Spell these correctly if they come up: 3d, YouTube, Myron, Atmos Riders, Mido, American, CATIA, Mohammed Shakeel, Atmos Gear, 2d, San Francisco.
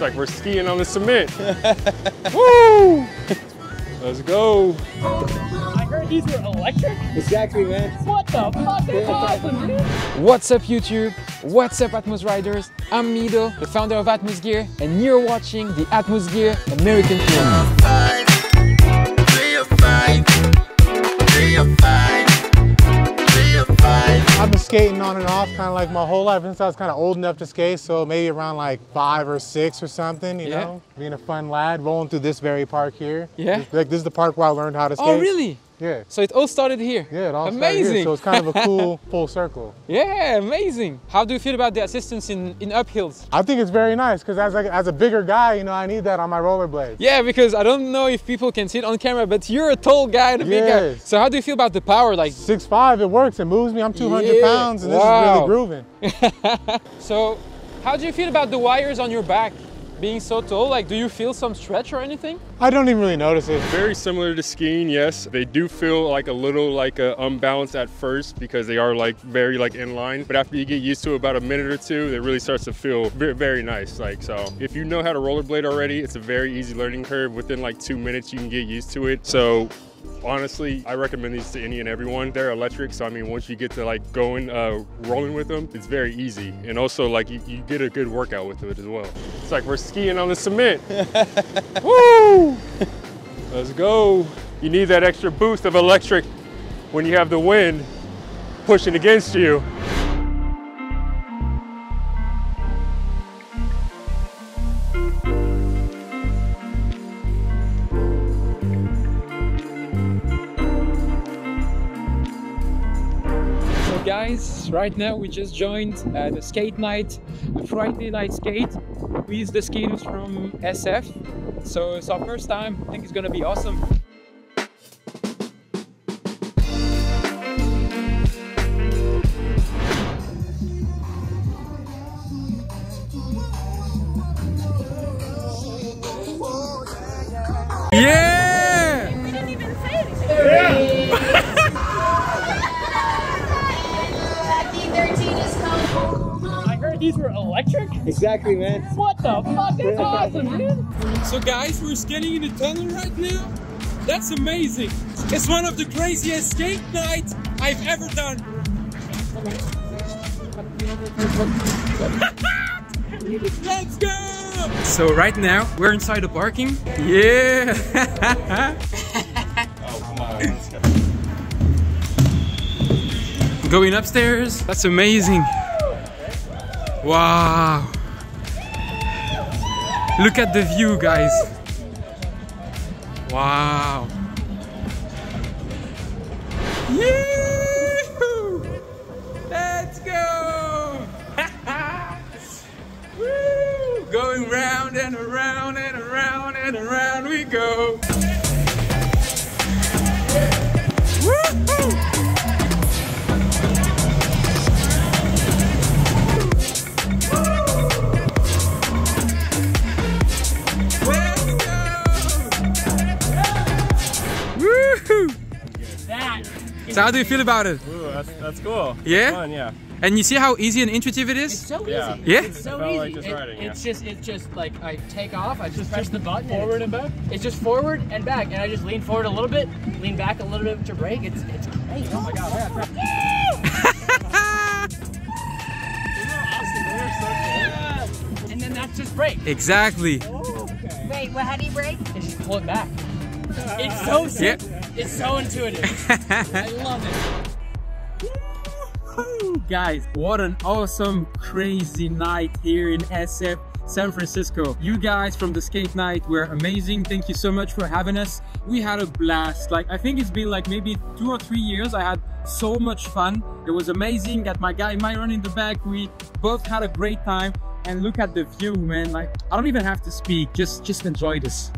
It's like we're skiing on the cement. Woo! Let's go. I heard these were electric? Exactly, man. What the fuck? That's awesome, dude. What's up, YouTube? What's up, Atmos Riders? I'm Mido, the founder of Atmos Gear, and you're watching the Atmos Gear American Tour. I've been skating on and off kind of like my whole life since I was kind of old enough to skate, so maybe around like 5 or 6 or something, you know? Being a fun lad, rolling through this very park here. Yeah. Like this is the park where I learned how to skate. Oh, really? Yeah. So it all started here? Yeah, it all started here, so it's kind of a cool full circle. Yeah, amazing. How do you feel about the assistance in uphills? I think it's very nice, because as a bigger guy, you know, I need that on my rollerblades. Yeah, because I don't know if people can see it on camera, but you're a tall guy and a big guy. So how do you feel about the power? Like 6'5", it works, it moves me. I'm 200 pounds, and this is really grooving. So how do you feel about the wires on your back? Being so tall, like, do you feel some stretch or anything? I don't even really notice it. Very similar to skiing, yes. They do feel like a little like unbalanced at first because they are like very like inline. But after you get used to it, about a minute or two, it really starts to feel very, very nice. Like, so if you know how to rollerblade already, it's a very easy learning curve. Within like 2 minutes, you can get used to it. So honestly, I recommend these to any and everyone. They're electric, so I mean, once you get to like going, rolling with them, it's very easy. And also like you get a good workout with it as well. It's like we're skiing on the cement. Woo! Let's go. You need that extra boost of electric when you have the wind pushing against you. Guys, right now we just joined the skate night, the Friday night skate with the skaters from SF. So it's our first time. I think it's gonna be awesome. Yeah! These were electric? Exactly, man. What the fuck? That's awesome, dude. So guys, we're skating in the tunnel right now. That's amazing. It's one of the craziest skate nights I've ever done. Let's go! So right now, we're inside the parking. Yeah! Oh, come on. Let's go. Going upstairs. That's amazing. Wow! Look at the view, guys! Wow! Yee-hoo! Let's go! Woo! Going round and around and around and around we go! Woo-hoo! So how do you feel about it? Ooh, that's cool. Yeah? Fun, yeah. And you see how easy and intuitive it is? It's so easy. Yeah? It's so easy. Like just riding, it's just like I take off, I just press the button. Forward and back? It's just forward and back. And I just lean forward a little bit, lean back a little bit to brake. It's great. Oh my god, man. And then that's just brake. Exactly. Oh, okay. Wait, well, how do you brake? You just pull it back. It's so simple. Yeah. It's so intuitive. I love it. Guys, what an awesome, crazy night here in SF, San Francisco. You guys from the skate night were amazing. Thank you so much for having us. We had a blast. Like, I think it's been like maybe 2 or 3 years. I had so much fun. It was amazing. Got my guy Myron in the back. We both had a great time. And look at the view, man. Like, I don't even have to speak. Just enjoy this.